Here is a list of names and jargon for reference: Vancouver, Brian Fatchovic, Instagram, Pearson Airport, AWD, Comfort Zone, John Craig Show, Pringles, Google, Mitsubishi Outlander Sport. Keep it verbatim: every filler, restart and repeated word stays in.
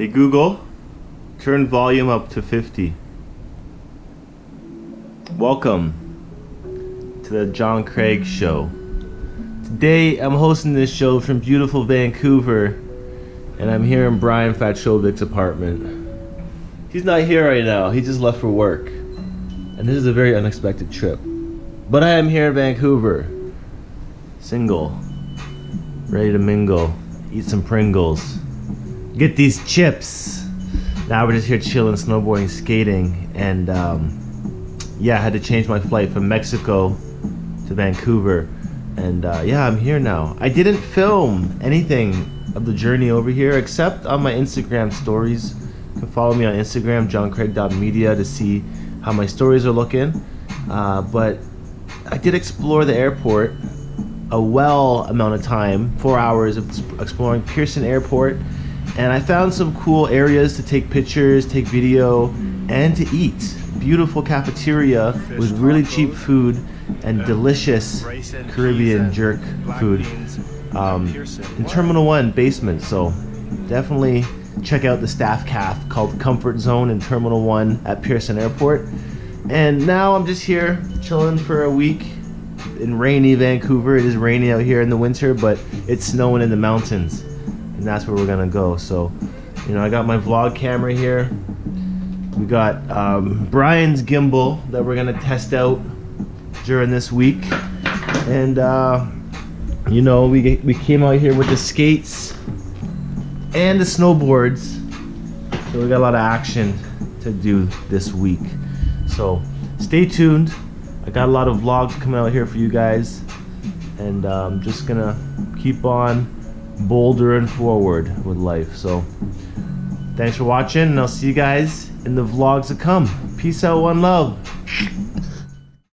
Hey Google, turn volume up to fifty. Welcome to the John Craig Show. Today I'm hosting this show from beautiful Vancouver, and I'm here in Brian Fatchovic's apartment. He's not here right now, he just left for work. And this is a very unexpected trip. But I am here in Vancouver, single, ready to mingle, eat some Pringles. Get these chips. Now we're just here chilling, snowboarding, skating, and um, yeah, I had to change my flight from Mexico to Vancouver, and uh, yeah, I'm here now. I didn't film anything of the journey over here except on my Instagram stories. You can follow me on Instagram, John Craig dot media, to see how my stories are looking. Uh, but I did explore the airport a well amount of time, four hours of exploring Pearson Airport. And I found some cool areas to take pictures, take video, and to eat. Beautiful cafeteria with really cheap food and delicious Caribbean jerk food. Um, in Terminal one basement, so definitely check out the staff caf called Comfort Zone in Terminal one at Pearson Airport. And now I'm just here chilling for a week in rainy Vancouver. It is rainy out here in the winter, but it's snowing in the mountains. And that's where we're gonna go. So, you know, I got my vlog camera here. We got um, Brian's gimbal that we're gonna test out during this week. And uh, you know, we we came out here with the skates and the snowboards. So we got a lot of action to do this week. So stay tuned. I got a lot of vlogs coming out here for you guys, and I'm um, just gonna keep on bolder and forward with life. So thanks for watching, and I'll see you guys in the vlogs to come. Peace out, one love.